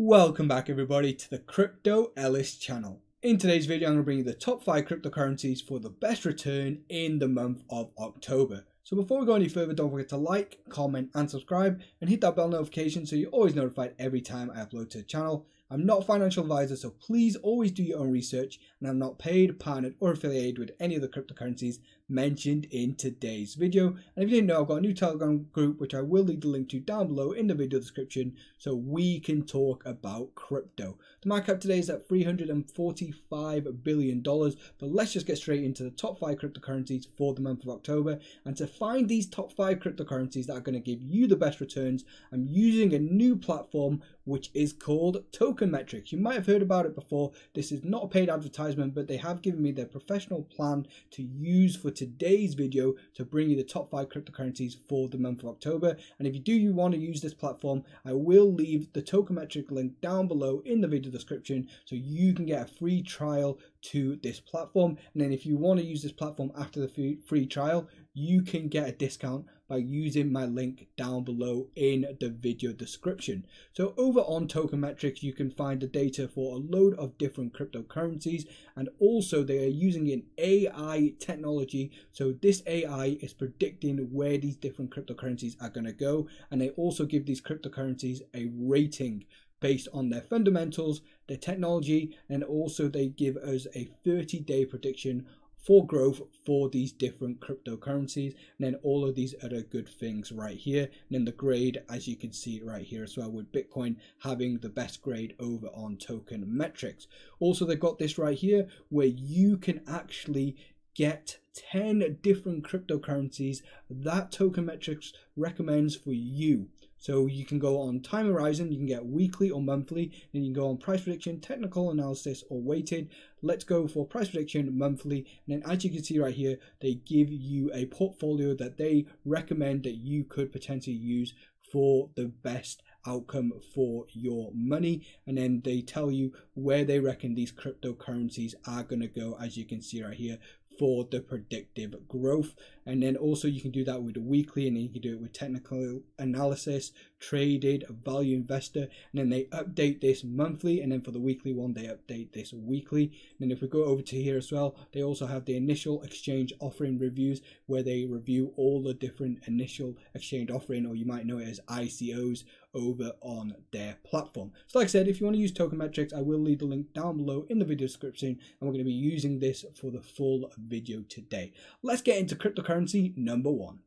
Welcome back everybody to the Crypto Ellis channel. In today's video I'm going to bring you the top 5 cryptocurrencies for the best return in the month of October. So before we go any further, don't forget to like, comment and subscribe and hit that bell notification so you're always notified every time I upload to the channel. I'm not a financial advisor, so please always do your own research, and I'm not paid, partnered or affiliated with any of the cryptocurrencies mentioned in today's video. And if you didn't know, I've got a new Telegram group which I will leave the link to down below in the video description so we can talk about crypto. The market cap today is at $345 billion, but let's just get straight into the top 5 cryptocurrencies for the month of October. And to find these top 5 cryptocurrencies that are going to give you the best returns, I'm using a new platform which is called Token Metrics. You might have heard about it before. This is not a paid advertisement, but they have given me their professional plan to use for today's video to bring you the top 5 cryptocurrencies for the month of October. And if you do want to use this platform, I will leave the Token Metric link down below in the video description so you can get a free trial to this platform. And then if you want to use this platform after the free trial, you can get a discount by using my link down below in the video description. So over on Token Metrics, you can find the data for a load of different cryptocurrencies, and also they are using an AI technology. So this AI is predicting where these different cryptocurrencies are going to go, and they also give these cryptocurrencies a rating based on their fundamentals, their technology, and also they give us a 30-day prediction for growth for these different cryptocurrencies, and then all of these other good things right here. And then the grade, as you can see right here as well, with Bitcoin having the best grade over on Token Metrics. Also, they've got this right here where you can actually get 10 different cryptocurrencies that Token Metrics recommends for you. So you can go on time horizon, you can get weekly or monthly, and you can go on price prediction, technical analysis or weighted. Let's go for price prediction monthly, and then as you can see right here, they give you a portfolio that they recommend that you could potentially use for the best outcome for your money. And then they tell you where they reckon these cryptocurrencies are going to go, as you can see right here, for the predictive growth. And then also you can do that with a weekly, and then you can do it with technical analysis, traded, value investor, and then they update this monthly, and then for the weekly one they update this weekly. And then if we go over to here as well, they also have the initial exchange offering reviews where they review all the different initial exchange offering, or you might know it as ICOs, over on their platform. So like I said, if you want to use Token Metrics, I will leave the link down below in the video description, and we're going to be using this for the full video today. Let's get into cryptocurrency number 1.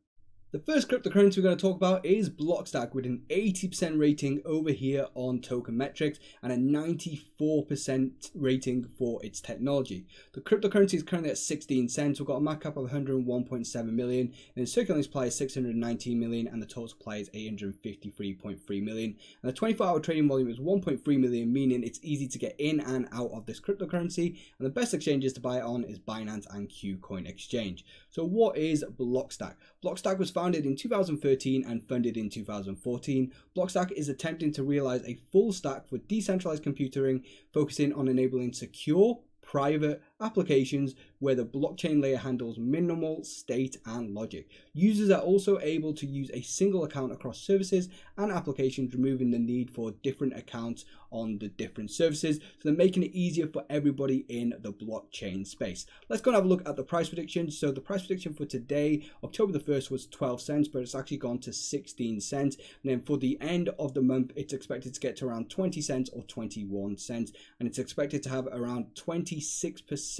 The first cryptocurrency we're going to talk about is Blockstack, with an 80% rating over here on Token Metrics and a 94% rating for its technology. The cryptocurrency is currently at 16 cents. We've got a market cap of 101.7 million, and the circulating supply is 619 million, and the total supply is 853.3 million. And the 24-hour trading volume is 1.3 million, meaning it's easy to get in and out of this cryptocurrency. And the best exchanges to buy it on is Binance and Qcoin Exchange. So what is Blockstack? Blockstack was founded in 2013 and funded in 2014. Blockstack is attempting to realize a full stack for decentralized computing, focusing on enabling secure, private applications where the blockchain layer handles minimal state and logic. Users are also able to use a single account across services and applications, removing the need for different accounts on the different services. So they're making it easier for everybody in the blockchain space. Let's go and have a look at the price prediction. So the price prediction for today, October the 1st, was 12 cents, but it's actually gone to 16 cents. And then for the end of the month, it's expected to get to around 20 cents or 21 cents. And it's expected to have around 26%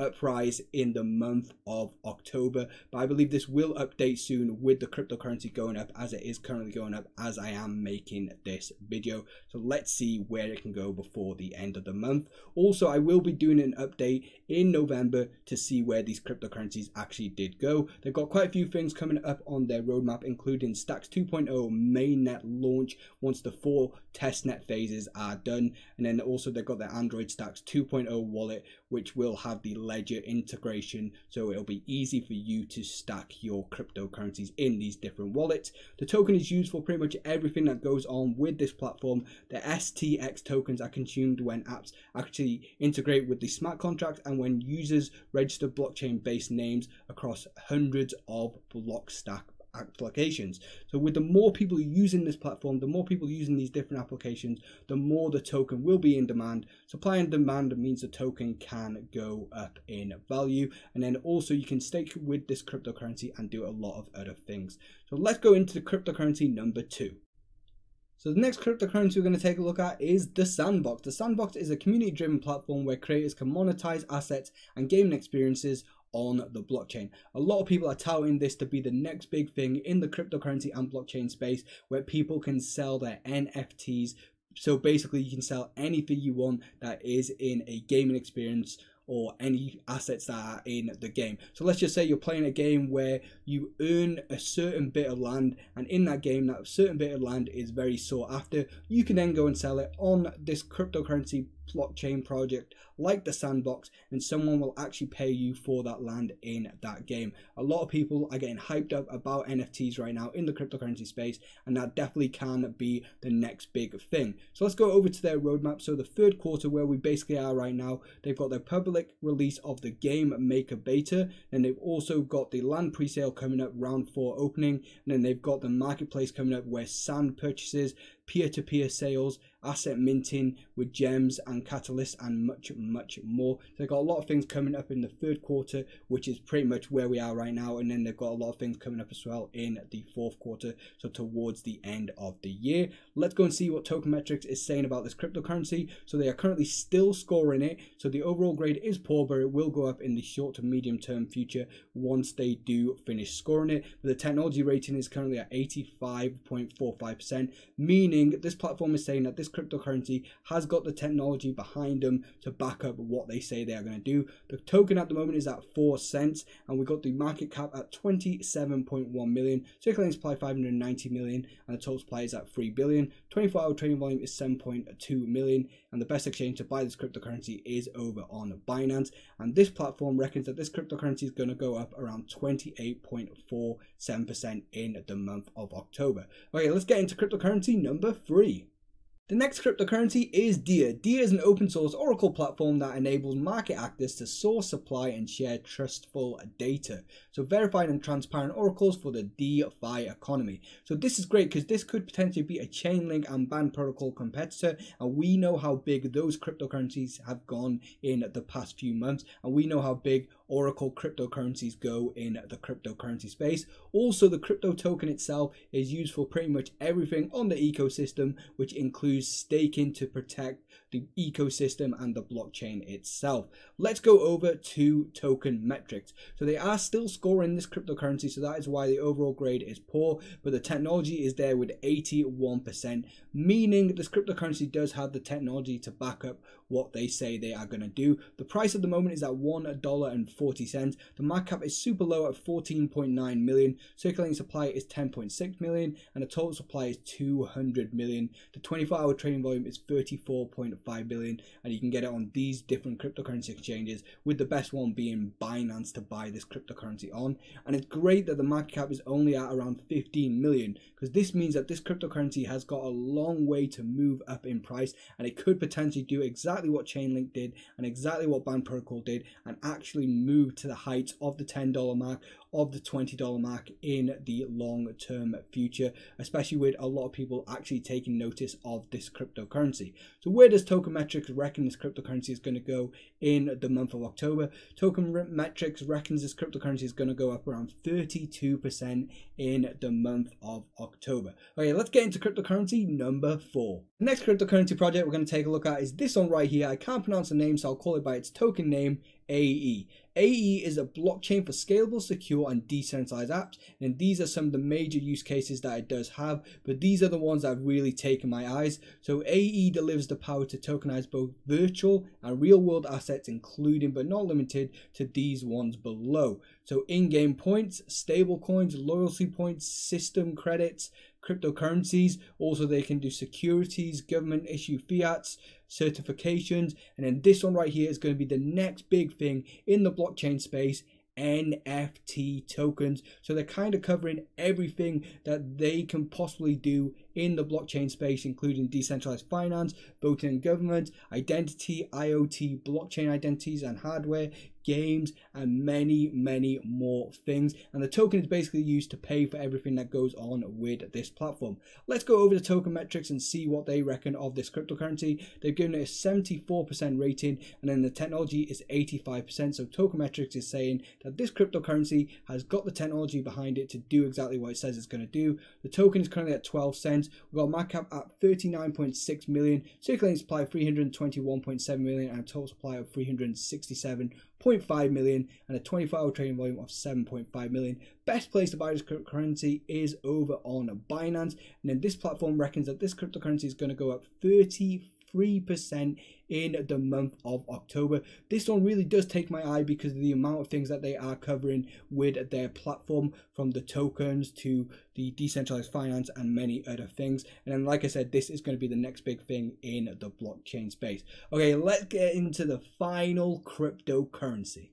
uprise in the month of October, but I believe this will update soon with the cryptocurrency going up, as it is currently going up as I am making this video. So let's see where it can go before the end of the month. Also, I will be doing an update in November to see where these cryptocurrencies actually did go. They've got quite a few things coming up on their roadmap, including Stacks 2.0 mainnet launch once the 4 testnet phases are done, and then also they've got their Android Stacks 2.0 wallet, which will have the ledger integration, so it'll be easy for you to stack your cryptocurrencies in these different wallets. The token is used for pretty much everything that goes on with this platform. The STX tokens are consumed when apps actually integrate with the smart contracts, and when users register blockchain based names across hundreds of Blockstack applications. So with the more people using this platform, the more people using these different applications, the more the token will be in demand. Supply and demand means the token can go up in value. And then also you can stake with this cryptocurrency and do a lot of other things. So let's go into the cryptocurrency number 2. So the next cryptocurrency we're going to take a look at is The Sandbox. The Sandbox is a community-driven platform where creators can monetize assets and gaming experiences on the blockchain. A lot of people are touting this to be the next big thing in the cryptocurrency and blockchain space, where people can sell their NFTs. So basically you can sell anything you want that is in a gaming experience or any assets that are in the game. So let's just say you're playing a game where you earn a certain bit of land, and in that game that certain bit of land is very sought after. You can then go and sell it on this cryptocurrency blockchain project like The Sandbox, and someone will actually pay you for that land in that game. A lot of people are getting hyped up about NFTs right now in the cryptocurrency space, and that definitely can be the next big thing. So let's go over to their roadmap. So the third quarter, where we basically are right now, they've got their public release of the Game Maker beta, and they've also got the land presale coming up, round 4 opening, and then they've got the marketplace coming up where sand purchases, peer-to-peer sales, asset minting with gems and catalysts, and much more. So they've got a lot of things coming up in the third quarter, which is pretty much where we are right now, and then they've got a lot of things coming up as well in the fourth quarter, so towards the end of the year. Let's go and see what Token Metrics is saying about this cryptocurrency. So they are currently still scoring it, so the overall grade is poor, but it will go up in the short to medium term future once they do finish scoring it. But the technology rating is currently at 85.45%, meaning this platform is saying that this cryptocurrency has got the technology behind them to back up what they say they are going to do. The token at the moment is at 4 cents, and we got the market cap at 27.1 million, circulating supply 590 million, and the total supply is at 3 billion. 24-hour trading volume is 7.2 million, and the best exchange to buy this cryptocurrency is over on Binance. And this platform reckons that this cryptocurrency is going to go up around 28.47% in the month of October. Okay, let's get into cryptocurrency number 3. The next cryptocurrency is DIA. DIA is an open source Oracle platform that enables market actors to source, supply, and share trustful data. So verified and transparent oracles for the DeFi economy. So this is great because this could potentially be a Chainlink and Band Protocol competitor. And we know how big those cryptocurrencies have gone in the past few months. And we know how big Oracle cryptocurrencies go in the cryptocurrency space. Also, the crypto token itself is used for pretty much everything on the ecosystem, which includes staking to protect the ecosystem and the blockchain itself. Let's go over to Token Metrics. So they are still scoring this cryptocurrency, so that is why the overall grade is poor, but the technology is there with 81%, meaning this cryptocurrency does have the technology to back up what they say they are going to do. The price at the moment is at $1.40. The market cap is super low at 14.9 million. Circulating supply is 10.6 million, and the total supply is 200 million. The 24-hour trading volume is 34.5 billion, and you can get it on these different cryptocurrency exchanges, with the best one being Binance to buy this cryptocurrency on. And it's great that the market cap is only at around 15 million, because this means that this cryptocurrency has got a long way to move up in price, and it could potentially do exactly what Chainlink did and exactly what Band Protocol did, and actually move to the heights of the $10 mark, of the $20 mark in the long term future, especially with a lot of people actually taking notice of this cryptocurrency. So where does Token Metrics reckon this cryptocurrency is going to go in the month of October? Token Metrics reckons this cryptocurrency is going to go up around 32% in the month of October. Okay, let's get into cryptocurrency number 4. The next cryptocurrency project we're going to take a look at is this one right here. I can't pronounce the name, so I'll call it by its token name, AE. AE is a blockchain for scalable, secure, and decentralized apps, and these are some of the major use cases that it does have, but these are the ones that have really taken my eyes. So AE delivers the power to tokenize both virtual and real-world assets, including but not limited to these ones below. So in-game points, stable coins, loyalty points, system credits, cryptocurrencies. Also, they can do securities, government issue fiats, certifications, and then this one right here is going to be the next big thing in the blockchain space, NFT tokens. So they're kind of covering everything that they can possibly do in the blockchain space, including decentralized finance, voting and government, identity, IoT, blockchain identities and hardware, games, and many, many more things. And the token is basically used to pay for everything that goes on with this platform. Let's go over the token metrics and see what they reckon of this cryptocurrency. They've given it a 74% rating, and then the technology is 85%. So token metrics is saying that this cryptocurrency has got the technology behind it to do exactly what it says it's going to do. The token is currently at 12 cents. We've got a market cap at 39.6 million, circulating supply 321.7 million, and a total supply of 367.5 million, and a 24-hour trading volume of 7.5 million. Best place to buy this cryptocurrency is over on Binance, and then this platform reckons that this cryptocurrency is going to go up 33% in the month of October. This one really does take my eye because of the amount of things that they are covering with their platform, from the tokens to the decentralized finance and many other things. And then, like I said, this is going to be the next big thing in the blockchain space. Okay, let's get into the final cryptocurrency.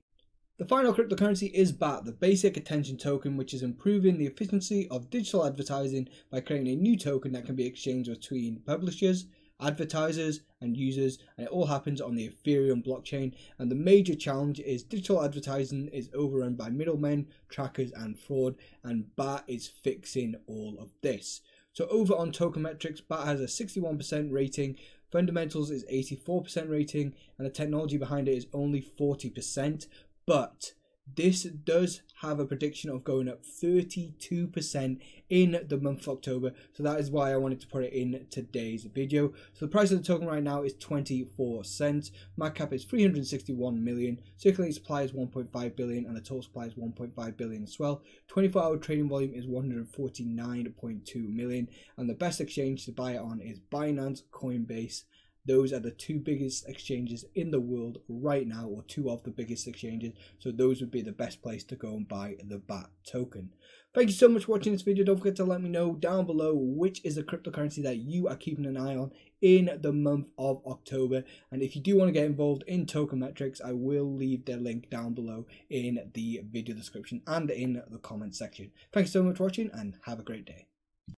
The final cryptocurrency is BAT, the Basic Attention Token, which is improving the efficiency of digital advertising by creating a new token that can be exchanged between publishers, advertisers and users, and it all happens on the Ethereum blockchain. And the major challenge is digital advertising is overrun by middlemen, trackers and fraud, and BAT is fixing all of this. So over on Token Metrics, BAT has a 61% rating, fundamentals is 84% rating, and the technology behind it is only 40%, but this does have a prediction of going up 32% in the month of October. So that is why I wanted to put it in today's video. So the price of the token right now is 24 cents. Market cap is 361 million. Circulating supply is 1.5 billion and the total supply is 1.5 billion as well. 24-hour trading volume is 149.2 million. And the best exchange to buy it on is Binance, Coinbase. Those are the two biggest exchanges in the world right now, or two of the biggest exchanges. So those would be the best place to go and buy the BAT token. Thank you so much for watching this video. Don't forget to let me know down below which is the cryptocurrency that you are keeping an eye on in the month of October. And if you do want to get involved in Token Metrics, I will leave their link down below in the video description and in the comment section. Thanks so much for watching and have a great day.